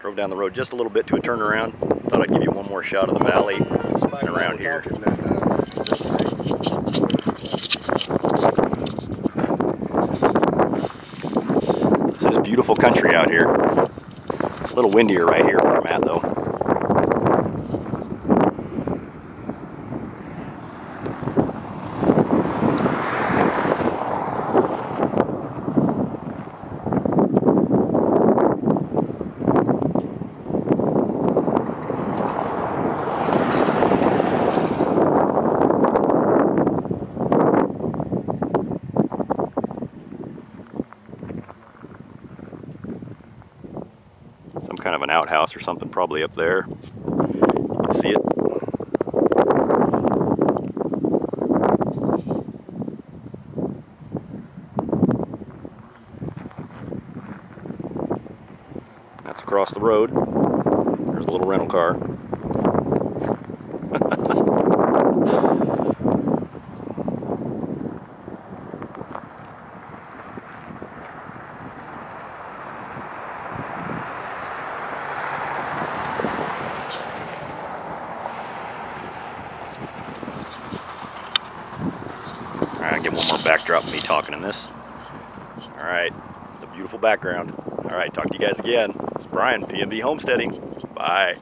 Drove down the road just a little bit to a turnaround. Thought I'd give you one more shot of the valley and around here. This is beautiful country out here. A little windier right here where I'm at though. Some kind of an outhouse or something probably up there. You can see it. That's across the road. There's a little rental car. Get one more backdrop of me talking in this. All right, it's a beautiful background. All right, talk to you guys again. It's Brian, PnB Homesteading. Bye.